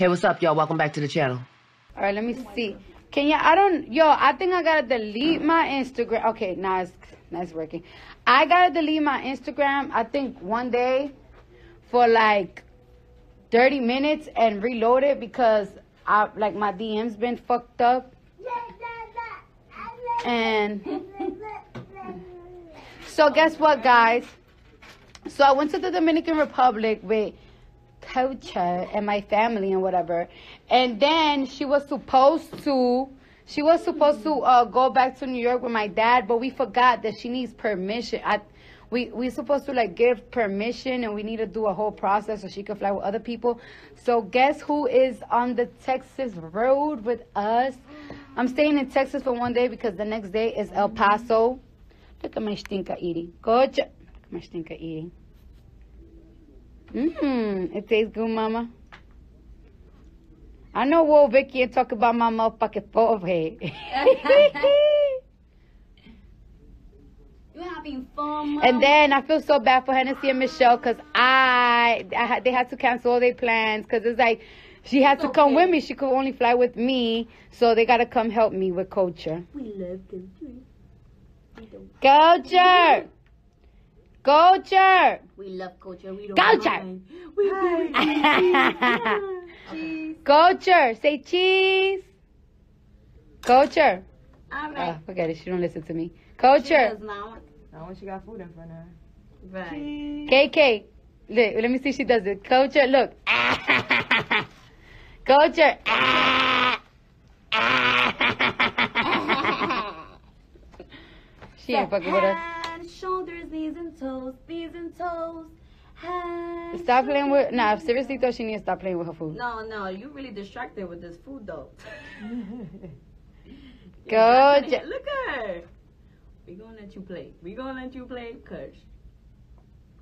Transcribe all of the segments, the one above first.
Hey, what's up, y'all? Welcome back to the channel. All right, let me see. Can you, I think I gotta delete my Instagram. Okay, now it's working. I gotta delete my Instagram, I think one day for like 30 minutes and reload it because I, like, my DM's been fucked up. And so guess what, guys? So I went to the Dominican Republic with Kulture and my family and whatever, and then she was supposed to go back to New York with my dad, but we forgot that she needs permission. We're supposed to like give permission, and we need to do a whole process so she can fly with other people. So guess who is on the Texas road with us? I'm staying in Texas for one day because the next day is El Paso. Look at my stinker eating. Coach, look at my stinker eating. It tastes good, mama. I know old Vicky and talk about my motherfucking forehead. You're having fun, mom. And then I feel so bad for Hennessy and Michelle because they had to cancel all their plans because it's like she had to come with me. She could only fly with me, so they got to come help me with Culture. We love Culture. Culture! Culture. We love Culture. We don't mind. We love cheese. Culture. Say cheese. Culture. All right. Forget it. She don't listen to me. Culture. Not when she got food in front of her. Right. Cheese. KK. Look, let me see if she does it. Culture. Look. Culture. She ain't fucking with us. Shoulders, knees and toes, knees and toes. Stop playing with. Nah, seriously though, she needs to stop playing with her food. No, you really distracted with this food though. Go, look at her. We gonna let you play. We gonna let you play, cause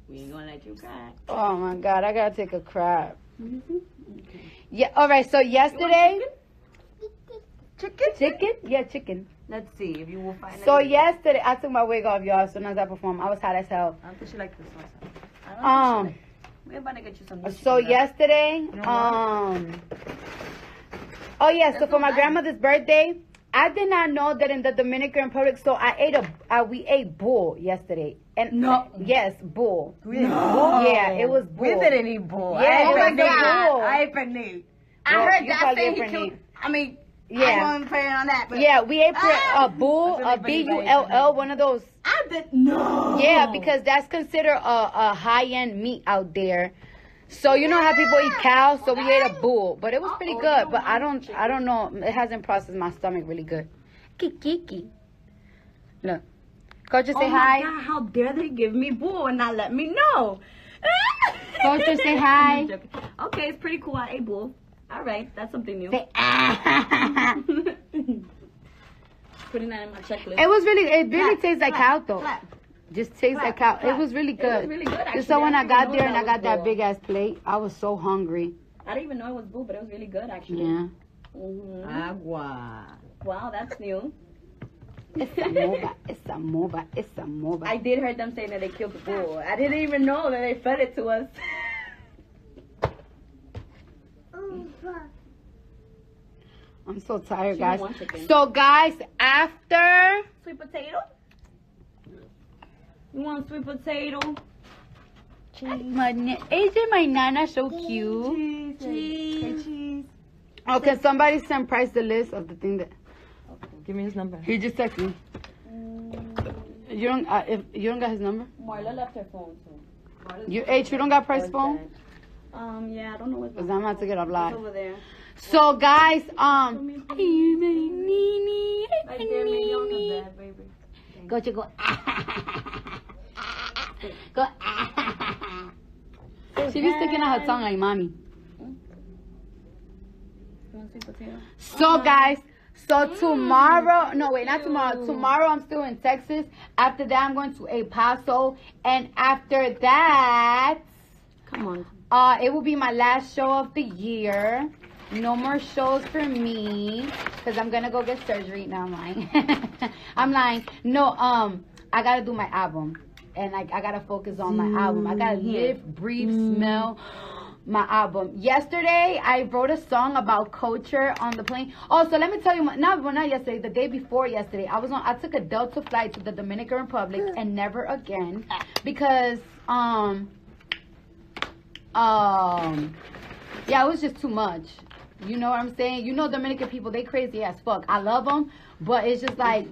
we ain't gonna let you cry. Oh my God, I gotta take a crap. Okay. Yeah. All right. So yesterday. Chicken? Yeah, chicken. Let's see if you will find it. So yesterday, I took my wig off, y'all, as soon as I performed. I was hot as hell. I don't think she liked this one. I don't think she liked it. We're about to get you some new So chicken, yesterday, oh, yeah, that's so for my grandmother's birthday, I did not know that in the Dominican Republic, so I ate we ate bull yesterday. And no. Yes, bull. No. Yeah, it was bull. We didn't eat bull. Yeah, it was bull. I ate pernil. I heard that thing. I mean... Yeah. I wasn't praying on that. But yeah, we ate a bull, a bull, one of those. I did no. Yeah, because that's considered a high-end meat out there. So you know how people eat cows, so we ate a bull, but it was pretty good. But I don't know. It hasn't processed my stomach really good. Kiki. Look, Culture, say hi. God, how dare they give me bull and not let me know? Culture, say hi. Okay, it's pretty cool. I ate bull. All right, that's something new. Say, putting that in my checklist. It really tastes like cow though. Just tastes like cow. It was really good. Actually, so when I got there and I got that big ass plate, I was so hungry. I didn't even know it was bull, but it was really good actually. Yeah. Agua. Wow, that's new. It's a moba. I did hear them saying that they killed the bull. I didn't even know that they fed it to us. I'm so tired, guys. So, guys, after sweet potato, you want sweet potato? Cheese. Isn't my nana so cute? Cheese. Oh, can somebody send Price the list of the thing that? Okay. Give me his number. He just texted me. You don't. If you don't got his number. Marla left her phone too. You don't got Price's phone. Yeah, I don't know what's going on. Because I'm about to get up live. It's over there. So, guys, Go. She be sticking out her tongue like mommy. So, guys, tomorrow, no, wait, not tomorrow. Tomorrow, I'm still in Texas. After that, I'm going to El Paso. And after that, come on. It will be my last show of the year. No more shows for me because I'm gonna go get surgery. No, I'm lying. I'm lying. No, I gotta do my album, and like I gotta focus on my album. I gotta live, breathe, smell my album. Yesterday, I wrote a song about culture on the plane. Also, let me tell you, not yesterday, the day before yesterday, I took a Delta flight to the Dominican Republic and never again, because yeah, it was just too much. You know what I'm saying? You know Dominican people, they crazy as fuck. I love them, but it's just like,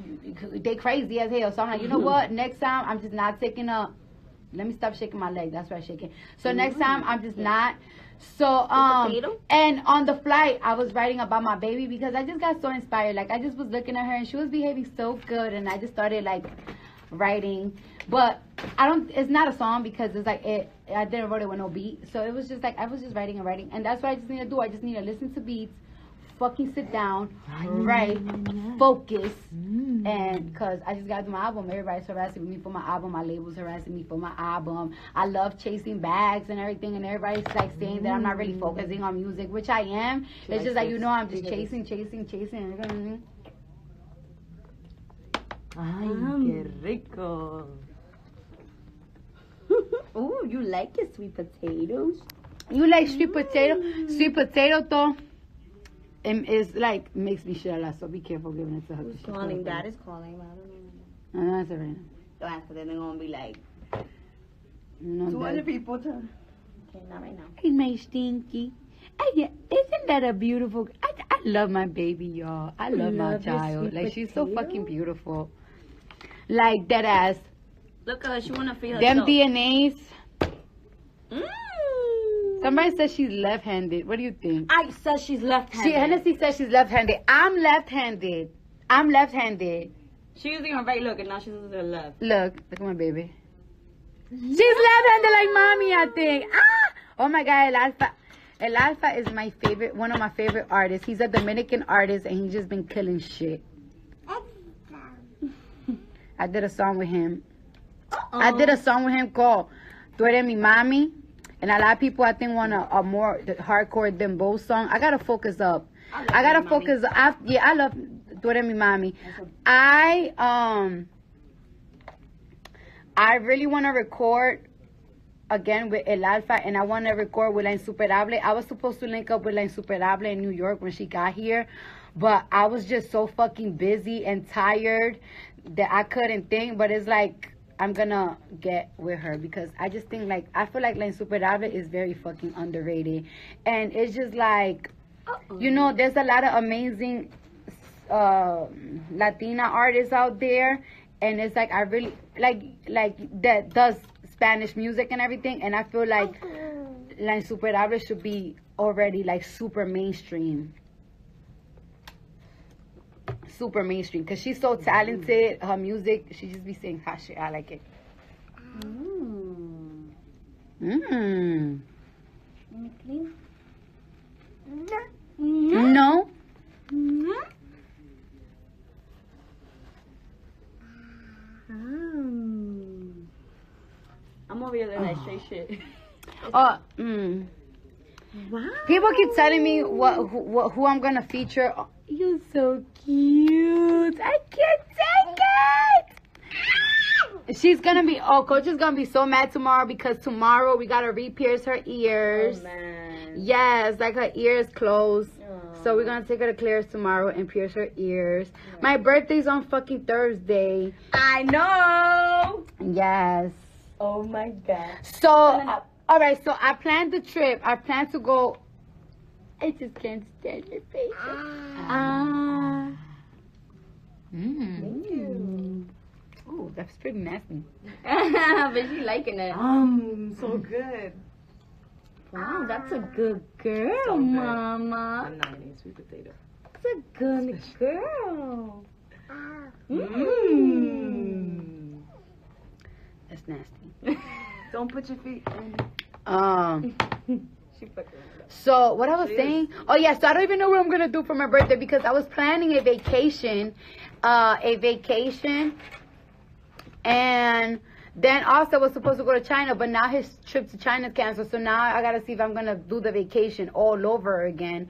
they crazy as hell. So I'm like, you know what? Next time, I'm just not taking a... Let me stop shaking my leg. That's why I shake it. So next time, I'm just not. So, and on the flight, I was writing about my baby because I just got so inspired. Like, I just was looking at her and she was behaving so good. And I just started, like, writing. But I don't, it's not a song because it's like, I didn't write it with no beat. So it was just like, I was just writing and writing. And that's what I just need to do. I just need to listen to beats, fucking sit down, write, focus, and because I just got to do my album. Everybody's harassing me for my album. My label's harassing me for my album. I love chasing bags and everything, and everybody's like saying that I'm not really focusing on music, which I am. It's just like, you know, I'm just chasing. Ay, que rico. Oh, you like your sweet potatoes? You like sweet potato? Sweet potato, though. It's like, makes me shit a lot, so be careful giving it to her. Who's calling? Dad is calling. I don't know. No, that's Serena. Don't ask her, then they're going to be like, no, 200 people. Okay, not right now. Hey, my stinky. Isn't that a beautiful... I love my baby, y'all. I love my child. Like, she's so fucking beautiful. Like, that ass. Look at her. She want to feed herself. Them DNAs. Somebody says she's left-handed. What do you think? I said she's left-handed. Hennessy says she's left-handed. I'm left-handed. I'm left-handed. She's using her right look, and now she's using her left. Look at my baby. She's left-handed like mommy, I think. Ah! Oh, my God, El Alfa. El Alfa is my favorite, one of my favorite artists. He's a Dominican artist, and he's just been killing shit. I did a song with him. I did a song with him called Duere Mi Mami. And a lot of people, I think, want a more hardcore than both song. I gotta focus up. I gotta focus up. I love Duere Mi Mami. I really want to record again with El Alfa, and I want to record with La Insuperable. I was supposed to link up with La Insuperable in New York when she got here, but I was just so fucking busy and tired that I couldn't think. But it's like, I'm gonna get with her because I just think, like, I feel like La Insuperable is very fucking underrated, and it's just like, you know, there's a lot of amazing Latina artists out there, and it's like, I really like that does Spanish music and everything, and I feel like La Insuperable should be already like super mainstream because she's so talented. Her music, she just be saying hot shit. I like it. No. I'm over here like straight shit. People keep telling me who I'm gonna feature. You're so cute. I can't take it. She's gonna be... Oh, Coach is gonna be so mad tomorrow because tomorrow we gotta re-pierce her ears. Oh, man. Yes, like her ears closed. Aww. So we're gonna take her to Claire's tomorrow and pierce her ears. Yeah. My birthday's on fucking Thursday. I know. Yes. Oh my God. So, all right. So I planned the trip. I planned to go. I just can't stand your face. Oh, that's pretty nasty. But she's liking it. So good. Wow, that's a good girl, so good. Mama. I'm not eating sweet potato. That's a good girl. That's nasty. Don't put your feet in. So what I was saying, so I don't even know what I'm gonna do for my birthday because I was planning a vacation, and then also I was supposed to go to China, but now his trip to China is canceled. So now I gotta see if I'm gonna do the vacation all over again.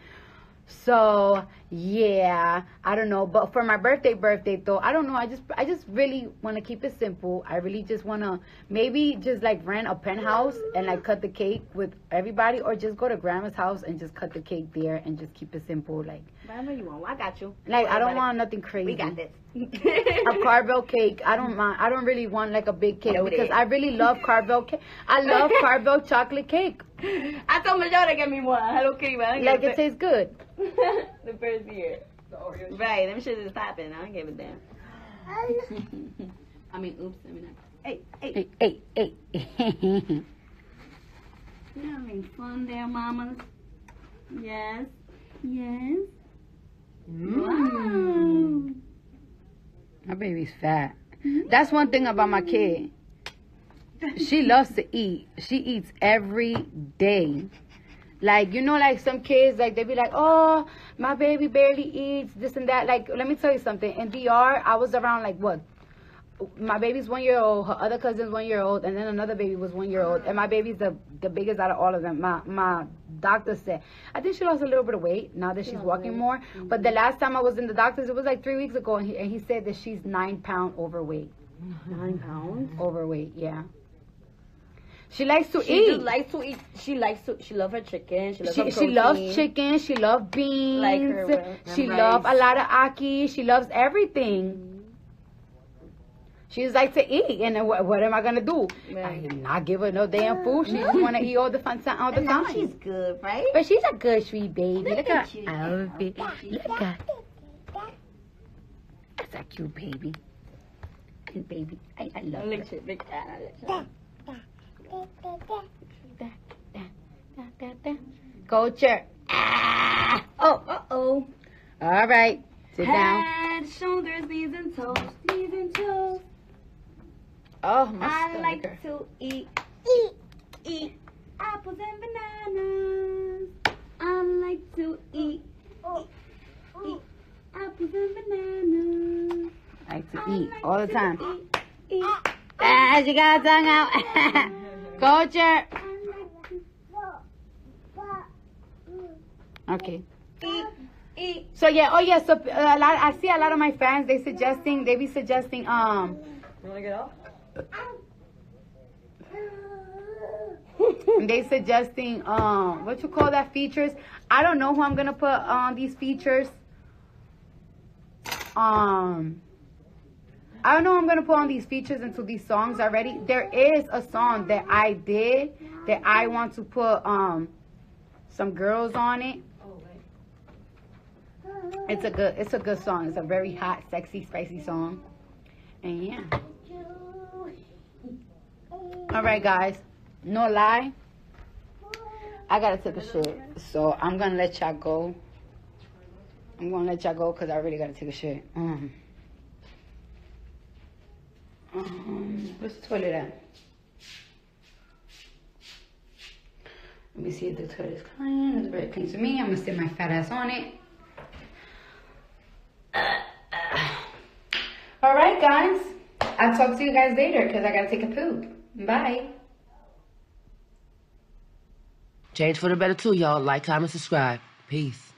So yeah, I don't know, but for my birthday though, I don't know, I just really want to keep it simple. I really just want to maybe just like rent a penthouse and like cut the cake with everybody, or just go to grandma's house and just cut the cake there and just keep it simple. Like whatever you want, I got you. Like I don't want nothing crazy. We got this. A Carvel cake, I don't mind. I don't really want like a big cake because I really love Carvel cake. I love Carvel chocolate cake. I told my daughter to get me one. Hello Kitty, but I don't like it tastes good. The first year, the Oreo. Right, them shit is popping. I don't give a damn. I mean, oops, I mean, hey. You're having fun there, mamas. Yes, yes. Wow. My baby's fat. That's one thing about my kid. She loves to eat. She eats every day. Like, you know, like some kids, like, they be like, oh, my baby barely eats, this and that. Like, let me tell you something. In DR, I was around, like, what? My baby's 1 year old, her other cousin's 1 year old, and then another baby was 1 year old. And my baby's the biggest out of all of them. My doctor said, I think she lost a little bit of weight now that she's walking more. Mm-hmm. But the last time I was in the doctor's, it was like 3 weeks ago, and he said that she's 9 pounds overweight. 9 pounds? Overweight, yeah. She likes to eat. She just likes to eat. She loves her chicken. She loves chicken. She loves beans. Like her she loves a lot of ackee. She loves everything. Mm-hmm. She just likes to eat. And what am I going to do? Right. I did not give her no damn food. She just want to eat all the time. She's good, right? But she's a good sweet baby. Look at her outfit. Look at her. That's a cute baby. Cute baby. I love her. Look at her. Culture. Ah! Oh, uh-oh. All right. Sit down. Head, shoulders, knees, and toes. Knees and toes. Oh, my stomach. I like to eat apples and bananas. I like to eat apples and bananas. I like to eat all the time. Ah, she got her tongue out. Culture. Okay. So yeah, oh yeah. So I see a lot of my fans. They be suggesting. You wanna get off? They suggesting what you call that, features. I don't know who I'm gonna put on these features. I don't know I'm going to put on these features into these songs already. There is a song that I did that I want to put some girls on it. It's a good song. It's a very hot, sexy, spicy song. And yeah. All right, guys. No lie. I got to take a shit. So I'm going to let y'all go. I'm going to let y'all go because I really got to take a shit. Where's the toilet at? Let me see if the toilet is clean. It's very clean to me. I'm gonna sit my fat ass on it. All right, guys. I'll talk to you guys later because I gotta take a poop. Bye. Change for the better too, y'all. Like, comment, subscribe. Peace.